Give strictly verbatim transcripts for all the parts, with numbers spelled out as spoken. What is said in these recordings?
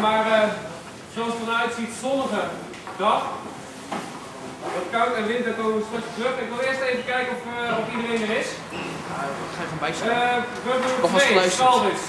Maar uh, zoals het vanuit ziet, zonnige dag. Wat koud en wind, daar komen we straks terug. Ik wil eerst even kijken of, uh, of iedereen er is. Ja, ik ga even bijstaan. Uh, Burger twee, Saldus.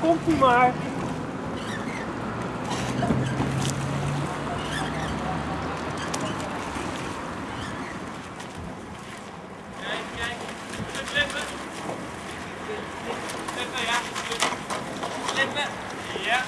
Komt-ie maar! Kijk, kijk, even klippen! Klippen, ja! Klippen, ja!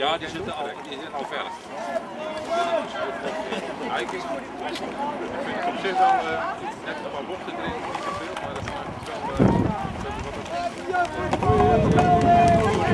Ja, die zitten al, die zitten al verder. Ja, ik vind het op zich wel net nog wat bochten erin, niet zoveel, maar dat maakt het wel.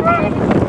All right.